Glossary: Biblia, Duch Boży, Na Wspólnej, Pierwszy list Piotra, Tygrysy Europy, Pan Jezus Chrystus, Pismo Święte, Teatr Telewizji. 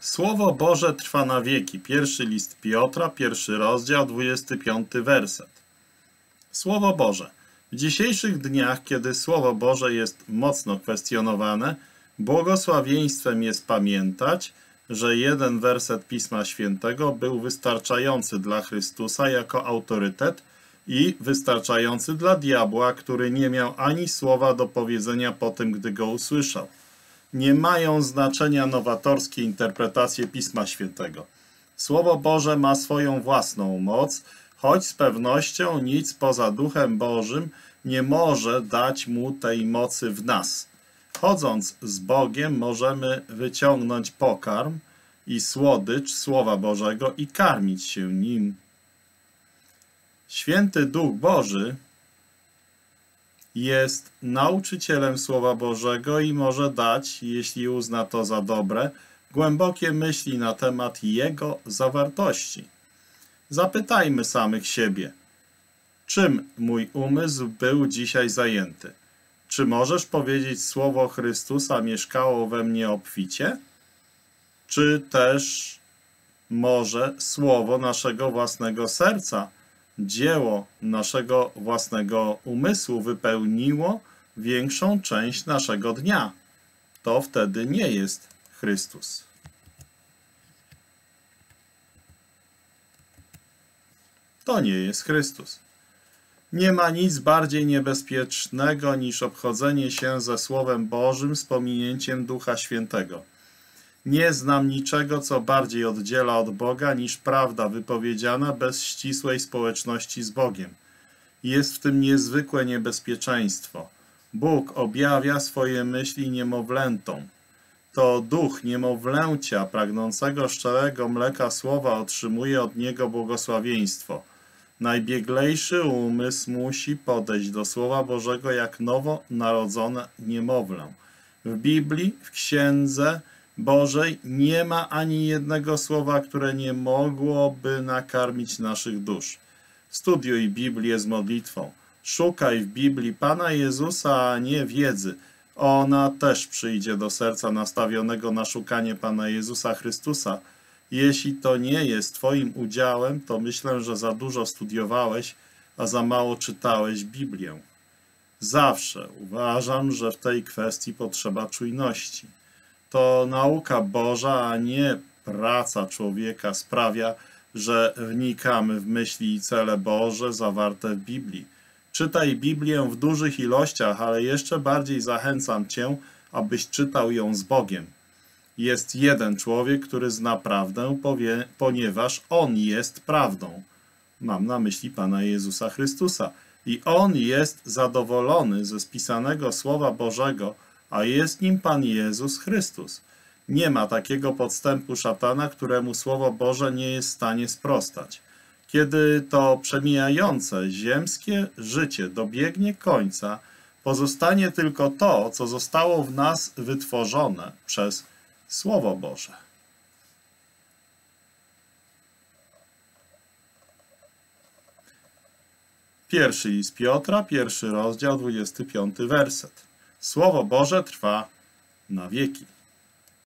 Słowo Boże trwa na wieki. Pierwszy list Piotra, 1 rozdział, 25 werset. Słowo Boże. W dzisiejszych dniach, kiedy Słowo Boże jest mocno kwestionowane, błogosławieństwem jest pamiętać, że jeden werset Pisma Świętego był wystarczający dla Chrystusa jako autorytet i wystarczający dla diabła, który nie miał ani słowa do powiedzenia po tym, gdy go usłyszał. Nie mają znaczenia nowatorskie interpretacje Pisma Świętego. Słowo Boże ma swoją własną moc, choć z pewnością nic poza Duchem Bożym nie może dać mu tej mocy w nas. Chodząc z Bogiem możemy wyciągnąć pokarm i słodycz Słowa Bożego i karmić się nim. Święty Duch Boży jest nauczycielem Słowa Bożego i może dać, jeśli uzna to za dobre, głębokie myśli na temat jego zawartości. Zapytajmy samych siebie, czym mój umysł był dzisiaj zajęty? Czy możesz powiedzieć, słowo Chrystusa mieszkało we mnie obficie? Czy też może słowo naszego własnego serca, dzieło naszego własnego umysłu wypełniło większą część naszego dnia? To wtedy nie jest Chrystus. To nie jest Chrystus. Nie ma nic bardziej niebezpiecznego niż obchodzenie się ze Słowem Bożym z pominięciem Ducha Świętego. Nie znam niczego, co bardziej oddziela od Boga niż prawda wypowiedziana bez ścisłej społeczności z Bogiem. Jest w tym niezwykłe niebezpieczeństwo. Bóg objawia swoje myśli niemowlętom. To duch niemowlęcia pragnącego szczerego mleka słowa otrzymuje od niego błogosławieństwo. Najbieglejszy umysł musi podejść do Słowa Bożego jak nowo narodzone niemowlę. W Biblii, w Księdze Bożej nie ma ani jednego słowa, które nie mogłoby nakarmić naszych dusz. Studiuj Biblię z modlitwą. Szukaj w Biblii Pana Jezusa, a nie wiedzy. Ona też przyjdzie do serca nastawionego na szukanie Pana Jezusa Chrystusa. Jeśli to nie jest Twoim udziałem, to myślę, że za dużo studiowałeś, a za mało czytałeś Biblię. Zawsze uważam, że w tej kwestii potrzeba czujności. To nauka Boża, a nie praca człowieka sprawia, że wnikamy w myśli i cele Boże zawarte w Biblii. Czytaj Biblię w dużych ilościach, ale jeszcze bardziej zachęcam Cię, abyś czytał ją z Bogiem. Jest jeden człowiek, który zna prawdę, ponieważ On jest prawdą. Mam na myśli Pana Jezusa Chrystusa. I On jest zadowolony ze spisanego Słowa Bożego, a jest nim Pan Jezus Chrystus. Nie ma takiego podstępu szatana, któremu Słowo Boże nie jest w stanie sprostać. Kiedy to przemijające ziemskie życie dobiegnie końca, pozostanie tylko to, co zostało w nas wytworzone przez Słowo Boże. Pierwszy list Piotra, 1 rozdział, 25 werset. Słowo Boże trwa na wieki.